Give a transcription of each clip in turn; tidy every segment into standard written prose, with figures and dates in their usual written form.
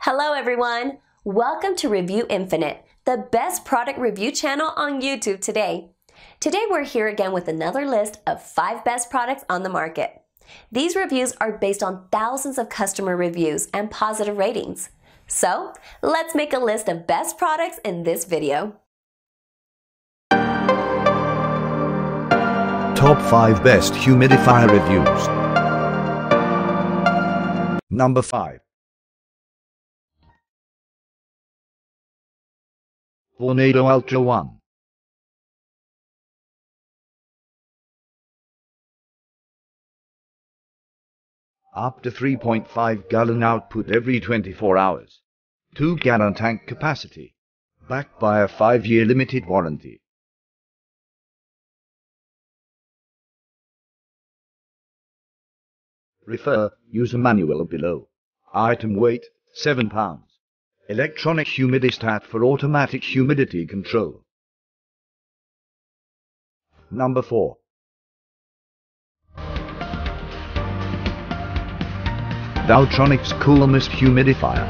Hello everyone! Welcome to Review Infinite, the best product review channel on YouTube today. Today we're here again with another list of 5 best products on the market. These reviews are based on thousands of customer reviews and positive ratings. So, let's make a list of best products in this video. Top 5 Best Humidifier Reviews. Number 5. Vornado Ultra1. Up to 3.5-gallon output every 24 hours. 2-gallon tank capacity. Backed by a 5-year limited warranty. Refer user manual below. Item weight, 7 pounds. Electronic humidistat for automatic humidity control. Number 4. Daltronics Cool Mist Humidifier.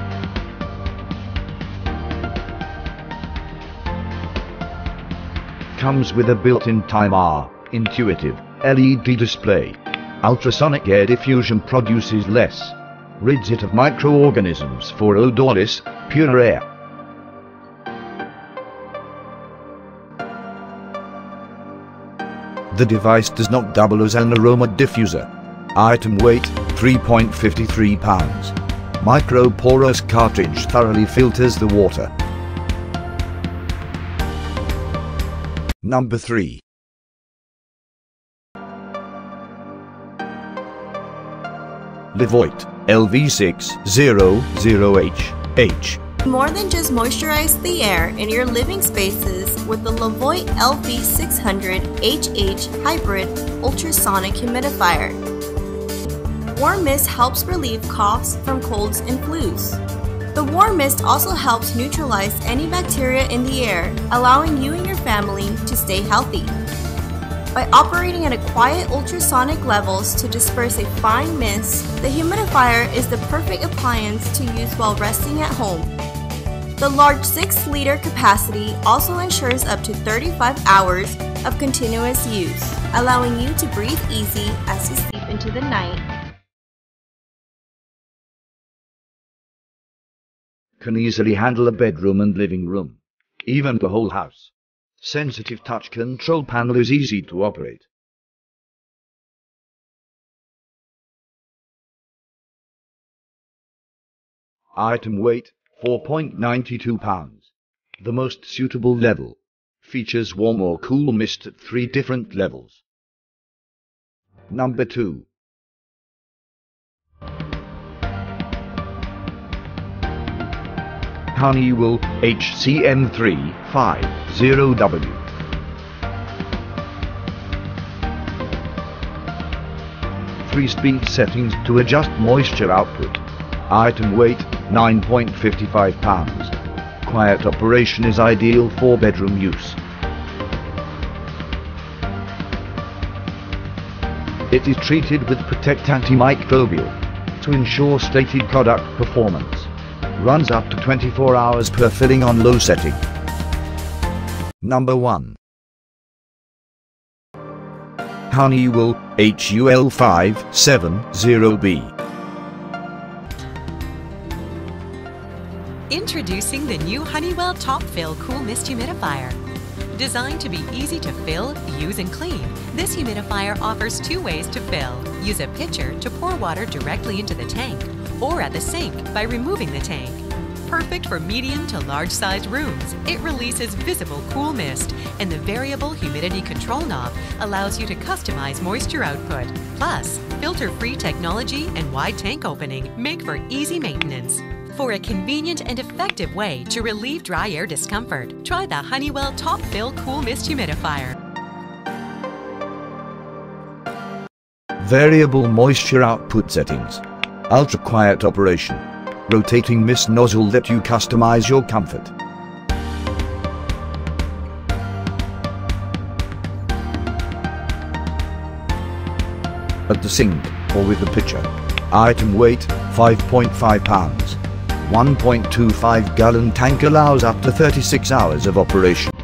Comes with a built-in timer, intuitive LED display. Ultrasonic air diffusion produces less. Rids it of microorganisms for odorless, pure air. The device does not double as an aroma diffuser. Item weight, 3.53 pounds. Microporous cartridge thoroughly filters the water. Number 3. Levoit LV600HH. More than just moisturize the air in your living spaces with the Levoit LV600HH Hybrid Ultrasonic Humidifier. Warm mist helps relieve coughs from colds and flus. The warm mist also helps neutralize any bacteria in the air, allowing you and your family to stay healthy. By operating at a quiet ultrasonic levels to disperse a fine mist, the humidifier is the perfect appliance to use while resting at home. The large 6-liter capacity also ensures up to 35 hours of continuous use, allowing you to breathe easy as you sleep into the night. Can easily handle a bedroom and living room, even the whole house. Sensitive touch control panel is easy to operate. Item weight, 4.92 pounds. The most suitable level. Features warm or cool mist at 3 different levels. Number 2. Honeywell HCM350W. Three speed settings to adjust moisture output. Item weight, 9.55 pounds. Quiet operation is ideal for bedroom use. It is treated with Protect Antimicrobial to ensure stated product performance. Runs up to 24 hours per filling on low setting. Number 1. Honeywell HUL570B. Introducing the new Honeywell Top Fill Cool Mist Humidifier. Designed to be easy to fill, use, and clean, this humidifier offers 2 ways to fill. Use a pitcher to pour water directly into the tank, or at the sink by removing the tank. Perfect for medium to large-sized rooms, it releases visible cool mist, and the variable humidity control knob allows you to customize moisture output. Plus, filter-free technology and wide tank opening make for easy maintenance. For a convenient and effective way to relieve dry air discomfort, try the Honeywell Top Fill Cool Mist Humidifier. Variable moisture output settings. Ultra quiet operation. Rotating mist nozzle let you customize your comfort. at the sink or with the pitcher. Item weight, 5.5 pounds. 1.25 gallon tank allows up to 36 hours of operation.